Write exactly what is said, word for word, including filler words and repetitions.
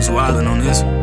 was wildin' on this one.